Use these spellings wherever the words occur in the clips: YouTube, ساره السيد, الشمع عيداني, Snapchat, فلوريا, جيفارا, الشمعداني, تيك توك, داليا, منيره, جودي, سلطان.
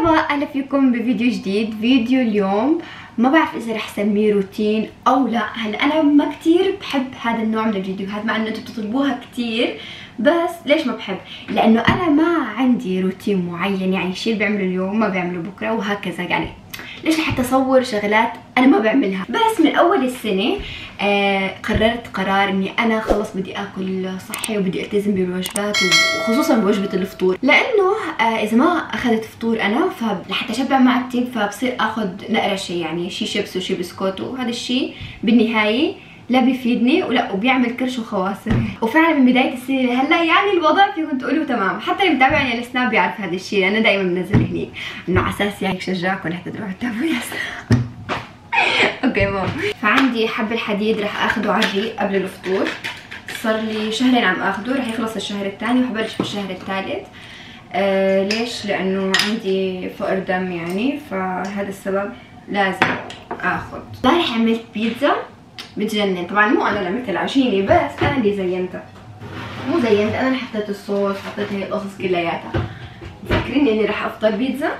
مرحبا، اهلا فيكم بفيديو جديد. فيديو اليوم ما بعرف اذا رح اسميه روتين او لا. هلا انا ما كتير بحب هذا النوع من الفيديوهات، مع انه انتم بتطلبوها كتير، بس ليش ما بحب؟ لانه انا ما عندي روتين معين، يعني الشيء اللي بعمله اليوم ما بعمله بكره وهكذا. يعني ليش لحتى اصور شغلات انا ما بعملها؟ بس من اول السنه قررت قرار اني انا خلص بدي اكل صحي وبدي التزم بالوجبات، وخصوصا بوجبه الفطور، لانه اذا ما اخذت فطور انا فلحتى اشبع معدتي فبصير اخذ نقره شيء، يعني شيء شيبس وشي بسكوت، وهذا الشيء بالنهايه لا بيفيدني ولا وبيعمل كرش وخواصر. وفعلا من بدايه السنه هلا يعني الوضع فيكم تقولوا تمام، حتى اللي متابعني على السناب بيعرف هذا الشيء، انا دائما بنزل هنيك انه على اساس يعني شجعكم لحتى تروحوا تتابعوا. اوكي ماما، فعندي حب الحديد رح اخذه على الريق قبل الفطور، صار لي شهرين عم اخذه، رح يخلص الشهر الثاني وحبلش بالشهر الثالث. ليش؟ لانه عندي فقر دم يعني، فهذا السبب لازم اخذ. امبارح عملت بيتزا بتجنن، طبعا مو انا اللي عملت العجينه، بس انا اللي زينتها، مو زينت انا اللي حطيت الصوص، حطيت هي القصص كلياتها. مفكريني اني رح افطر بيتزا؟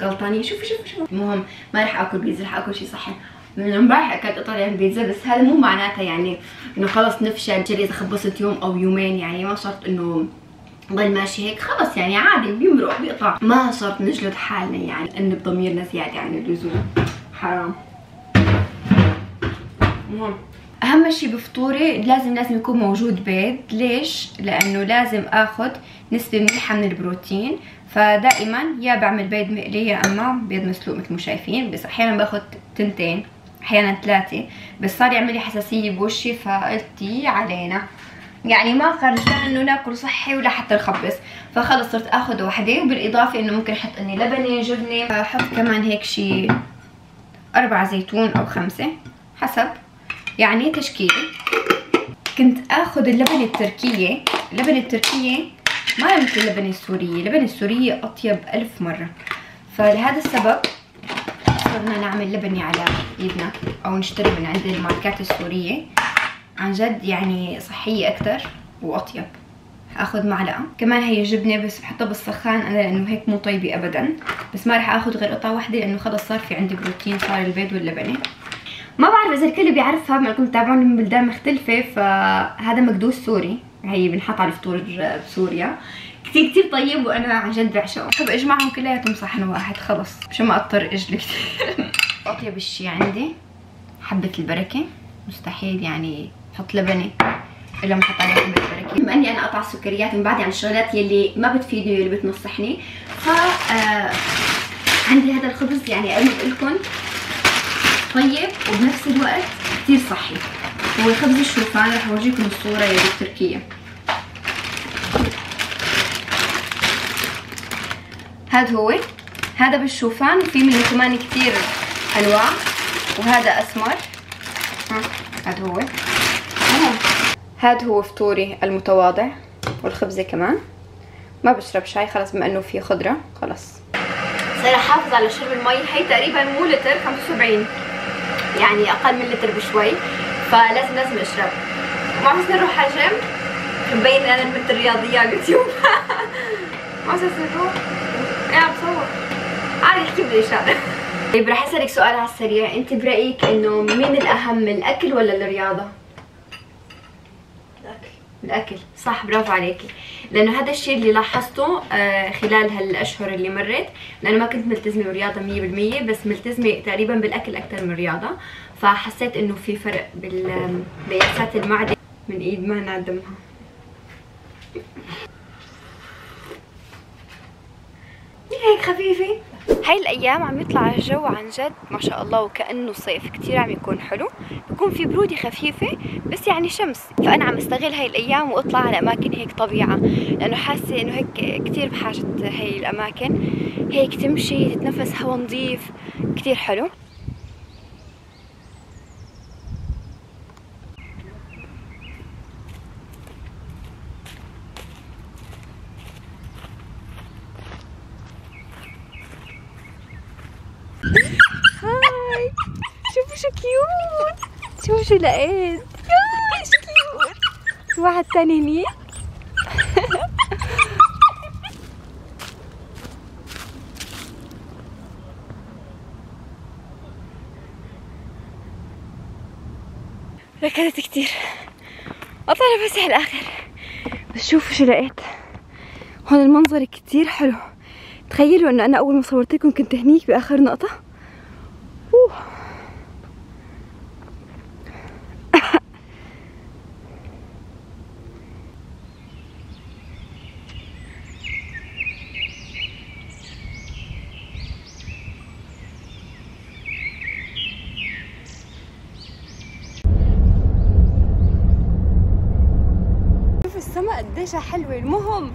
غلطانين. شوفوا شوفوا شوفوا. المهم ما رح اكل بيتزا، رح اكل شيء صحي. من امبارح اكلت ايطاليان بيتزا، بس هذا مو معناتها يعني انه خلص نفشل. اذا خبصت يوم او يومين يعني ما شرط انه ضل ماشي هيك، خلص يعني عادي بيمرق بيقطع، ما شرط نجلد حالنا يعني انه بضميرنا زياده يعني اللزوم، حرام. المهم اهم شيء بفطوري لازم يكون موجود بيض. ليش؟ لانه لازم اخذ نسبه منيحه من البروتين، فدائما يا بعمل بيض مقلي يا اما بيض مسلوق مثل ما شايفين، بس احيانا باخذ تنتين احيانا ثلاثه، بس صار يعمل لي حساسيه بوشي، فقلت علينا يعني ما خرجنا انه ناكل صحي ولا حتى نخبص، فخلص صرت اخذ وحده، وبالاضافه انه ممكن احط اني لبنه جبنه، احط كمان هيك شي 4 زيتون أو 5 حسب يعني تشكيلي. كنت اخذ اللبنه التركيه، اللبنه التركيه ما مثل اللبنه السوريه، اللبنه السوريه اطيب 1000 مرة، فلهذا السبب صرنا نعمل لبنه على ايدنا او نشتري من عند الماركات السوريه، عن جد يعني صحيه اكثر واطيب. اخذ معلقه كمان هي جبنه، بس بحطها بالسخان انا لانه هيك مو طيبه ابدا، بس ما راح اخذ غير قطعه واحده لانه خلص صار في عندي بروتين، صار البيض واللبنه. ما بعرف اذا الكل بيعرفها، بما تابعوني من بلدان مختلفه، فهذا مكدوس سوري، هي بنحط على الفطور بسوريا، كتير كتير طيب وانا عن جد بعشقه، بحب اجمعهم كلياتهم صحن واحد خلص مشان ما اضطر اجلي كثير. اطيب الشيء عندي حبه البركه، مستحيل يعني احط لبنه الا ما احط عليها حبه البركه. بما اني انا قطع السكريات من بعدي عن الشغلات يلي ما بتفيدني واللي بتنصحني، ف عندي هذا الخبز يعني اقول لكم طيب وبنفس الوقت كتير صحي، هو خبز الشوفان، رح اورجيكم الصوره يا التركيه. هذا هو، هذا بالشوفان، وفي منه كمان كتير انواع، وهذا اسمر. هذا هو، هذا هو فطوري المتواضع، والخبزه كمان. ما بشرب شاي خلص بما انه في خضره، خلص صار احافظ على شرب المي. هي تقريبا مو لتر، 75 يعني اقل من لتر بشوي، فلازم لازم اشرب. ما عم نروح على الجيم، مبين انا مثل الرياضيه على اليوتيوب. ما صرت نروح، انا بصور عادي احكي بالاشاره. طيب رح اسالك سؤال على السريع، انت برايك انه مين الاهم، الاكل ولا الرياضه؟ الاكل. الاكل صح، برافو عليكي، لانه هذا الشيء اللي لاحظته خلال هالاشهر اللي مرت، لانه ما كنت ملتزمه بالرياضه 100%، بس ملتزمه تقريبا بالاكل اكثر من الرياضه، فحسيت انه في فرق بالقياسات المعدة. من ايد ما نعدمها. هيك خفيفه. هاي الايام عم يطلع الجو عن جد ما شاء الله، وكانه صيف كتير عم يكون حلو، بكون في بروده خفيفه بس يعني شمس، فانا عم استغل هاي الايام واطلع على اماكن هيك طبيعه، لانه حاسه انه هيك كتير بحاجه هاي الاماكن، هيك تمشي تتنفس هواء نظيف كتير حلو. هاي شوفوا شو كيوت، شوفوا شو لقيت، ياي شو كيوت. في واحد ثاني هنيك. ركضت كتير. اطلع نفسي على الاخر. بس شوفوا شو لقيت هون. المنظر كتير حلو. تخيلوا انه انا اول ما صورت لكم كنت هنيك باخر نقطه. أوه. السما قديشها حلوه. المهم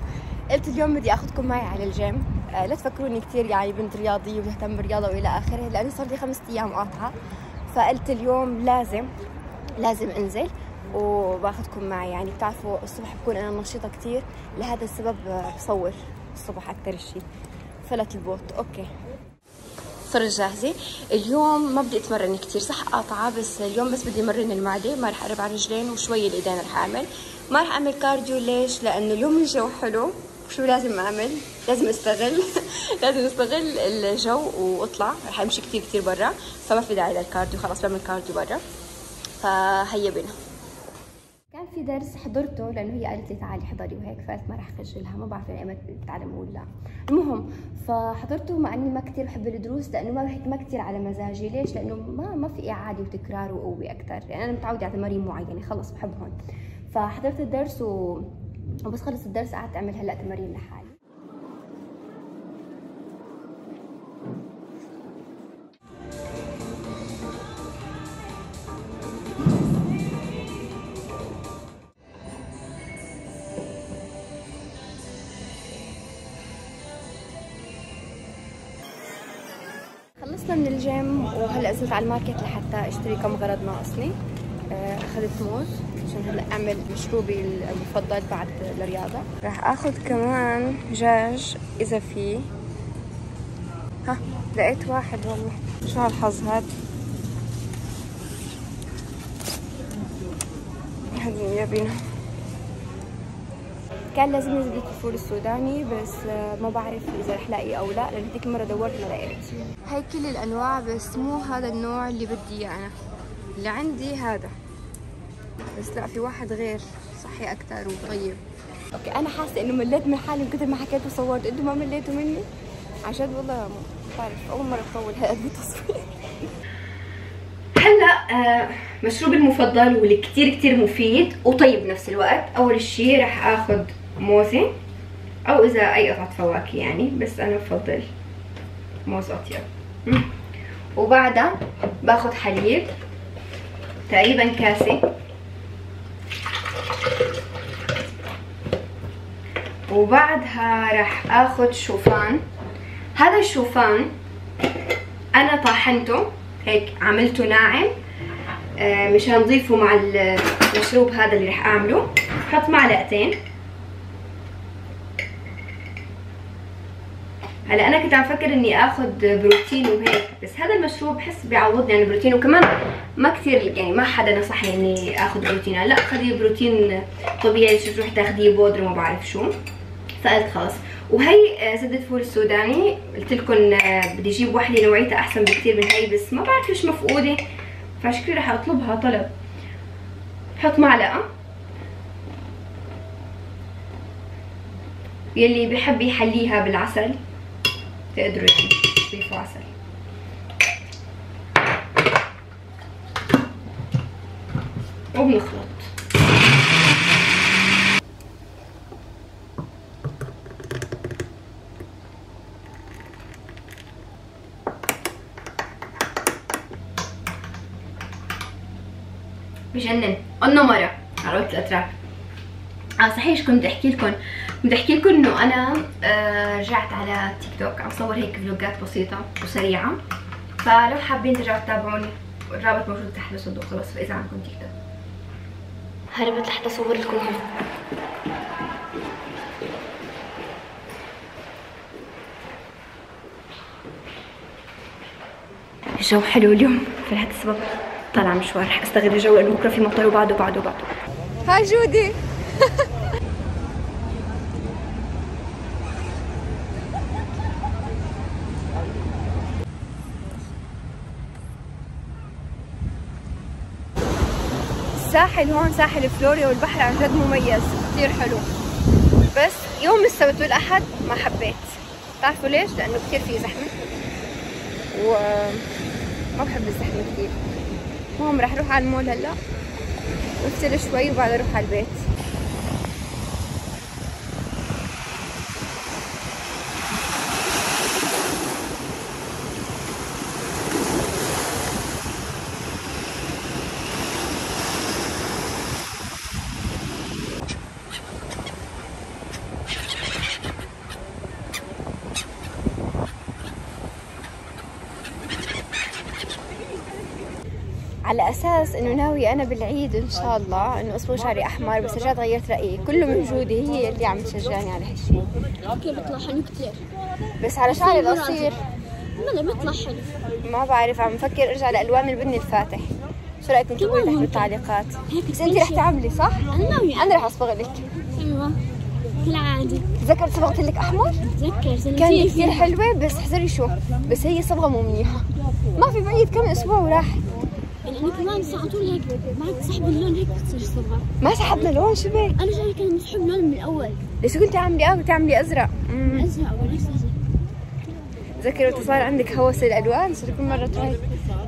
قلت اليوم بدي اخذكم معي على الجيم. لا تفكروني كثير يعني بنت رياضيه وبهتم بالرياضه والى اخره، لاني صار لي 5 ايام قاطعه، فقلت اليوم لازم انزل وباخذكم معي. يعني بتعرفوا الصبح بكون انا نشيطه كثير، لهذا السبب بصور الصبح اكثر شيء. فلت البوت. اوكي صرت جاهزه. اليوم ما بدي اتمرن كثير، صح قاطعه، بس اليوم بس بدي امرن المعده، ما رح اقرب على الرجلين وشوي الايدين رح اعمل. ما رح اعمل كارديو. ليش؟ لانه اليوم الجو حلو. شو لازم اعمل؟ لازم استغل لازم استغل الجو واطلع. رح امشي كثير كثير برا، فما في داعي للكارديو، خلص بعمل كارديو برا. فهيا بينا. كان في درس حضرته لانه هي قالت لي تعالي احضري وهيك، فقلت ما رح اخجلها، ما بعرف انا ايمت بتتعلم ولا لا. المهم فحضرته، مع اني ما كثير بحب الدروس لانه ما كثير على مزاجي. ليش؟ لانه ما في اعاده وتكرار وقوه اكثر، يعني انا متعوده على تمارين معينه خلص بحبهم. فحضرت الدرس وبس خلص الدرس قعدت اعمل هلا تمارين لحالي. خلصنا من الجيم وهلا نزلت على الماركت لحتى اشتري كم غرض ناقصني. اخذت موز عشان هلا اعمل مشروبي المفضل بعد الرياضه. راح اخذ كمان دجاج اذا في. ها لقيت واحد والله. شو هالحظ هاد. يا بينا. كان لازم ينزل لي الفول السوداني بس ما بعرف اذا رح لاقي او لا، لان هذيك المره دورت ما لقيت. هاي كل الانواع بس مو هذا النوع اللي بدي اياه انا. اللي عندي هذا بس لا، في واحد غير صحي اكثر وطيب. اوكي انا حاسه انه مليت من حالي من كثر ما حكيت وصورت. انتم ما مليتوا مني؟ عشان والله ما بعرف، اول مره بطول هالقد بالتصوير. هلا مشروبي المفضل واللي كثير كثير مفيد وطيب بنفس الوقت. اول شيء راح اخذ موزه او اذا اي قطعه فواكه يعني، بس انا بفضل موز اطيب. وبعدها باخذ حليب تقريبا كاسه، وبعدها راح اخذ شوفان. هذا الشوفان انا طحنته هيك عملته ناعم مشان نضيفه مع المشروب هذا اللي راح اعمله. بحط معلقتين. هلا انا كنت عم فكر اني اخذ بروتين وهيك، بس هذا المشروب بحس بيعوضني عن البروتين، وكمان ما كثير يعني ما حدا نصحني اني اخذ بروتين. لا خذي بروتين طبيعي، شو تروحي تاخذيه بودره ما بعرف شو. فقلت خلص. وهي زبدة فول السوداني قلت لكم بدي اجيب وحده نوعيتها احسن بكثير من هي، بس ما بعرف ليش مفقوده، فعشان كذا رح اطلبها طلب. بحط معلقه. يلي بحب يحليها بالعسل تقدروا تضيفوا عسل. وبنخلط. بجنن. النمرة على وقت الأتراك. صحيح كنت بدي احكي لكم، انه انا رجعت على تيك توك، عم صور هيك فلوجات بسيطه وسريعه، فلو حابين ترجعوا تتابعوني الرابط موجود تحت بالصندوق خلاص. فاذا عندكم تيك توك هربت لحتى اصور لكم. هون الجو حلو اليوم، فلهذا السبب طالعه مشوار. رح استغل الجو لانه بكره في مطر وبعده وبعده وبعده. هاي جودي. الساحل هون ساحل فلوريا والبحر عن جد مميز كثير حلو. بس يوم السبت والاحد ما حبيت، بتعرفوا ليش؟ لانه كثير في زحمه وما بحب الزحمه كثير. المهم رح اروح على المول هلا وافصل شوي وبعدين اروح على البيت. على اساس انه ناوي انا بالعيد ان شاء الله انه اصبغ شعري احمر، بس رجعت غيرت رايي، كله من جودي هي اللي عم تشجعني على هالشيء. اوكي بيطلع حلو كثير بس على شعري القصير لا بيطلع حلو، ما بعرف عم بفكر ارجع لالوان البني الفاتح. شو رايكم تقولوا بالتعليقات؟ بس انت رح تعملي صح؟ انا ناويه، انا رح اصبغ لك. ايوه طلع عادي. تذكرت صبغت لك احمر؟ بتذكر كانت كثير حلوه، بس احذري شو، بس هي صبغه مو منيحه، ما في بعيد كم اسبوع وراحت. يعني كمان على طول هيك بعد سحب اللون هيك بتصير الصبغه. ما سحبنا لون شبك، انا شايفه كان مسحب لون من الاول. ليش كنت تعملي ازرق؟ ازرق ولا ازرق. تذكري وقت صار عندك هوس الالوان صرت كل مره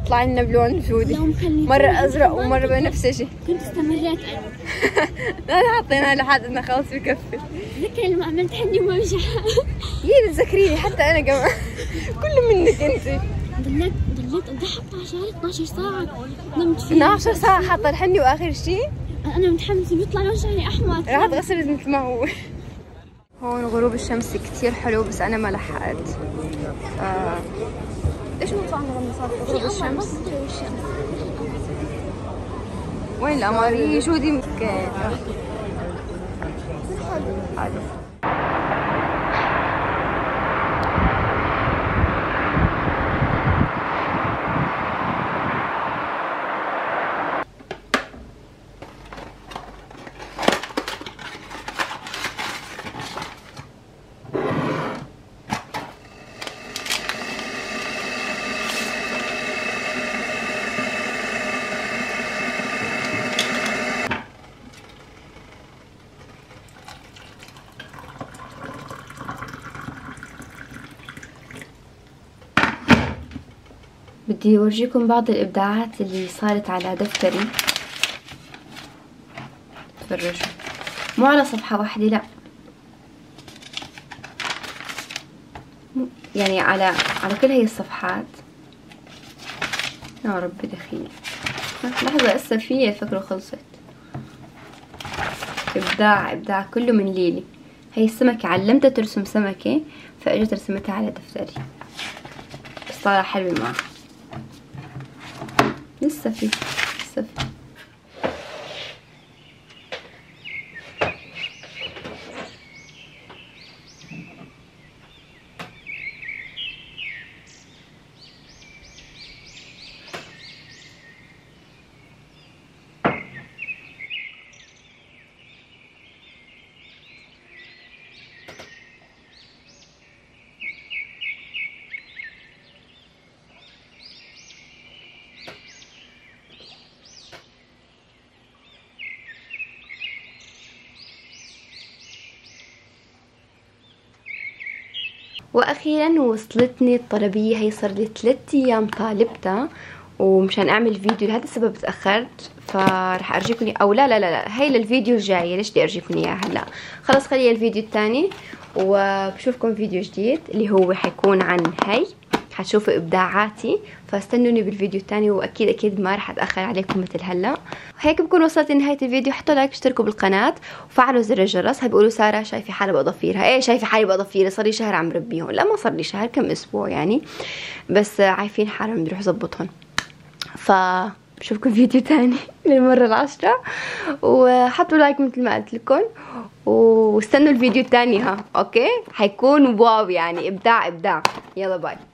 طلع لنا بلون جودي، مره ازرق ومره بنفسجي، كنت استمريت انا. لا حطيناها لحالنا خلص بكفي. تذكري لما عملت حني وما مشى. يي تذكريني حتى انا كمان. كله منك انت. ضليت قد ايه حاطه شعري 12 ساعة نمت فيه 12 ساعة حاطة الحني وآخر شيء أنا متحمسة بيطلع لون شعري أحمر راح تغسل مثل ما هو. هون غروب الشمس كثير حلو بس أنا ما لحقت. ليش ما طلعنا لما صار غروب الشمس؟ وين القمر؟ جودي مسكين حلو. بدي أورجيكم بعض الإبداعات اللي صارت على دفتري. تفرجوا مو على صفحة واحدة، لأ يعني على كل هي الصفحات. يا ربي دخيل، لحظة هسه فيي فكرة خلصت. إبداع كله من ليلي. هي السمكة علمتها ترسم سمكة فأجت رسمتها على دفتري بس طالعة حلوة معها. لسه في واخيرا وصلتني الطلبيه. هي صار لي 3 ايام طالبتها ومشان اعمل فيديو لهذا السبب تاخرت، فرح ارجيكم او لا هي للفيديو الجاي. ليش بدي ارجيكم اياها هلا؟ خلص خليها الفيديو الثاني وبشوفكم فيديو جديد اللي هو حيكون عن هي، حتشوفوا ابداعاتي فاستنوني بالفيديو الثاني واكيد اكيد ما رح اتاخر عليكم مثل هلا. وهيك بكون وصلت لنهايه الفيديو، حطوا لايك واشتركوا بالقناه وفعلوا زر الجرس. هبقولوا ساره شايفه حالي بأظافيرها، ايه شايفه حالي بأظافيرها، صار لي شهر عم ربيهم، لا ما صار لي شهر، كم اسبوع يعني، بس عايفين حالهم بدي اروح ظبطهم. فبشوفكم فيديو ثاني للمره 10 وحطوا لايك مثل ما قلت لكم واستنوا الفيديو الثاني. اوكي حيكون واو يعني ابداع. يلا باي.